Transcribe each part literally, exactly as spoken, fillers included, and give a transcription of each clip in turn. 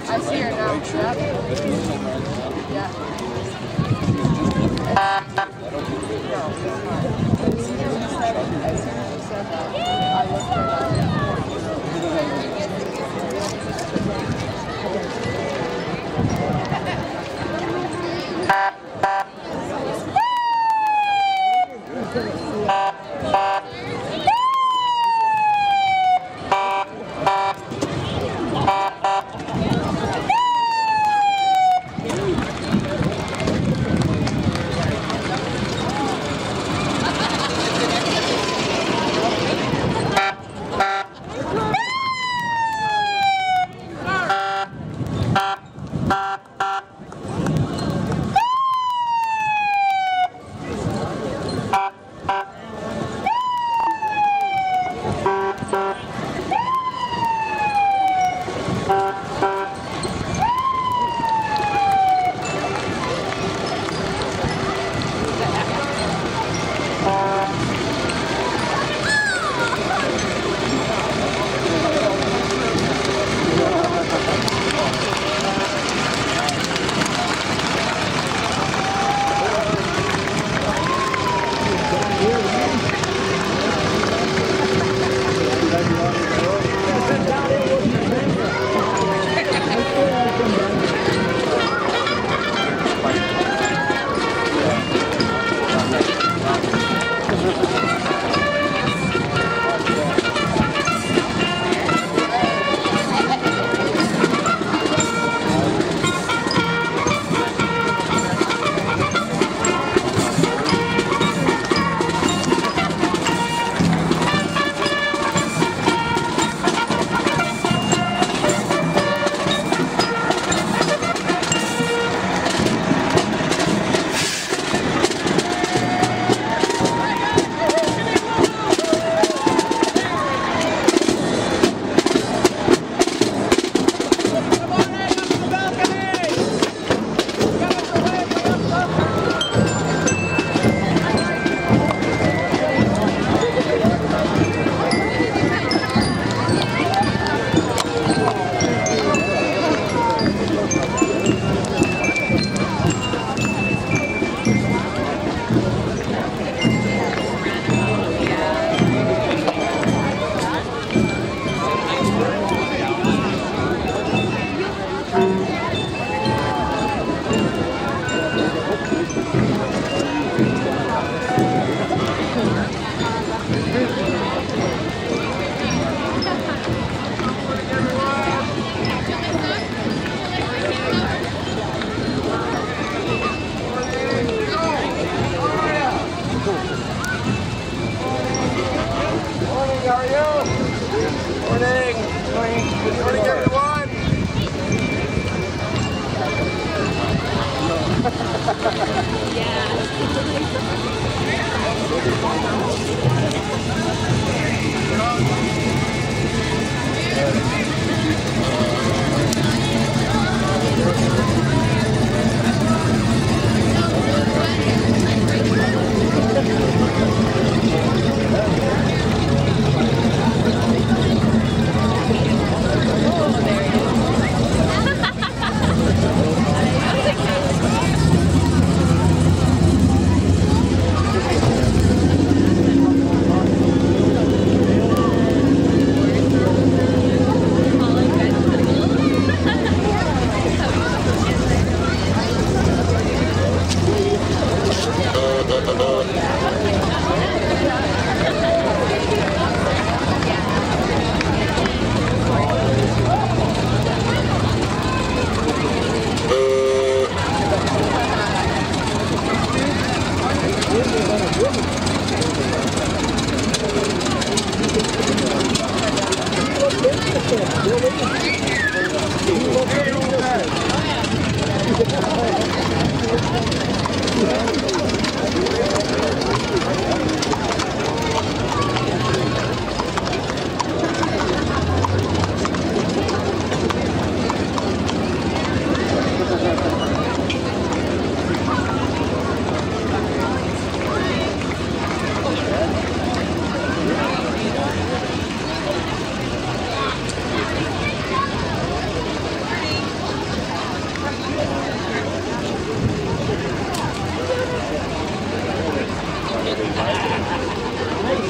I see her now.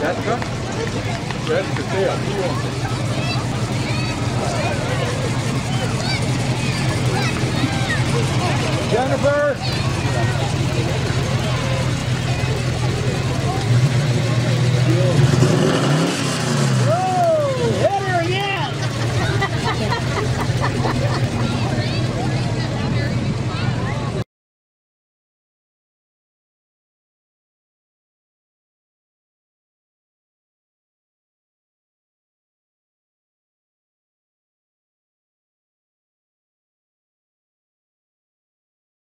Jadka? Jadka, there, he wants it. Jennifer!